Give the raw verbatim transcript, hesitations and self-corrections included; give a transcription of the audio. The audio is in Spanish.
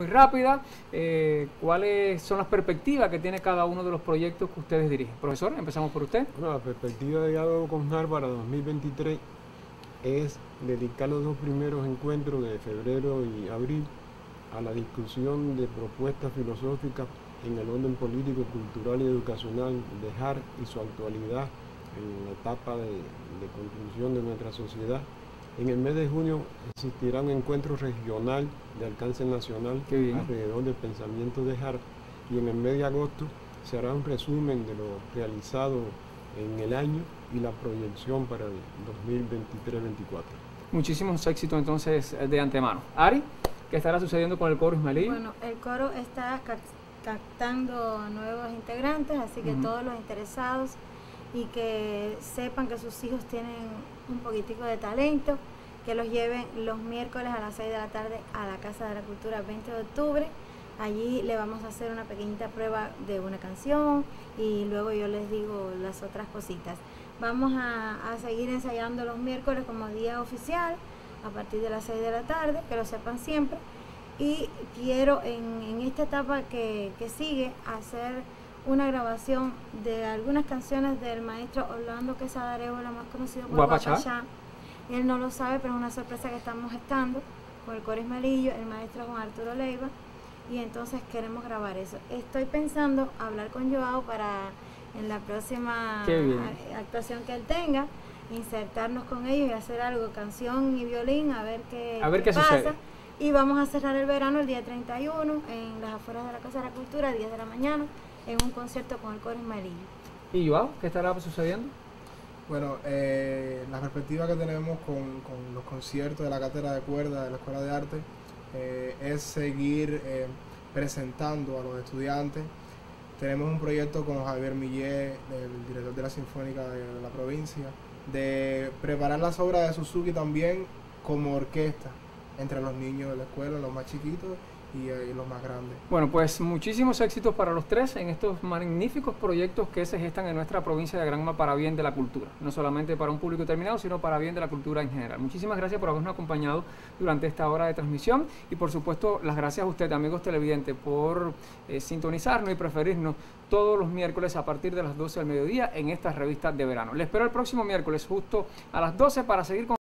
muy rápida, eh, ¿cuáles son las perspectivas que tiene cada uno de los proyectos que ustedes dirigen? Profesor, empezamos por usted. Bueno, la perspectiva de Diálogo con Hart para dos mil veintitrés es dedicar los dos primeros encuentros de febrero y abril a la discusión de propuestas filosóficas en el orden político, cultural y educacional de Hart y su actualidad en la etapa de, de construcción de nuestra sociedad. En el mes de junio existirá un encuentro regional de alcance nacional alrededor del pensamiento de Hart, y en el mes de agosto se hará un resumen de lo realizado en el año y la proyección para el dos mil veintitrés a dos mil veinticuatro. Muchísimos éxitos entonces de antemano. Ari, ¿qué estará sucediendo con el coro Ismaelillo? Bueno, el coro está captando nuevos integrantes, así que uh-huh. todos los interesados y que sepan que sus hijos tienen un poquitico de talento, que los lleven los miércoles a las seis de la tarde a la Casa de la Cultura veinte de octubre. Allí le vamos a hacer una pequeñita prueba de una canción y luego yo les digo las otras cositas. Vamos a, a seguir ensayando los miércoles como día oficial a partir de las seis de la tarde, que lo sepan siempre. Y quiero en, en esta etapa que, que sigue hacer una grabación de algunas canciones del maestro Orlando Quezadarevo, la más conocido por Guapachá. Guapachá. Él no lo sabe, pero es una sorpresa que estamos gestando con el coro Ismaelillo, el maestro Juan Arturo Leiva, y entonces queremos grabar eso. Estoy pensando hablar con Joao para en la próxima actuación que él tenga, insertarnos con ellos y hacer algo, canción y violín, a ver qué, a ver qué, qué pasa. Sucede. Y vamos a cerrar el verano el día treinta y uno en las afueras de la Casa de la Cultura, diez de la mañana. En un concierto con el coro Ismaelillo. ¿Y Joao, qué estará sucediendo? Bueno, eh, la perspectiva que tenemos con, con los conciertos de la Cátedra de Cuerda de la Escuela de Arte eh, es seguir eh, presentando a los estudiantes. Tenemos un proyecto con Javier Millé, el director de la Sinfónica de la provincia, de preparar las obras de Suzuki también como orquesta entre los niños de la escuela, los más chiquitos y, y los más grandes. Bueno, pues muchísimos éxitos para los tres en estos magníficos proyectos que se gestan en nuestra provincia de Granma para bien de la cultura, no solamente para un público determinado, sino para bien de la cultura en general. Muchísimas gracias por habernos acompañado durante esta hora de transmisión y por supuesto las gracias a usted, amigos televidentes, por eh, sintonizarnos y preferirnos todos los miércoles a partir de las doce del mediodía en esta revista de verano. Les espero el próximo miércoles justo a las doce para seguir con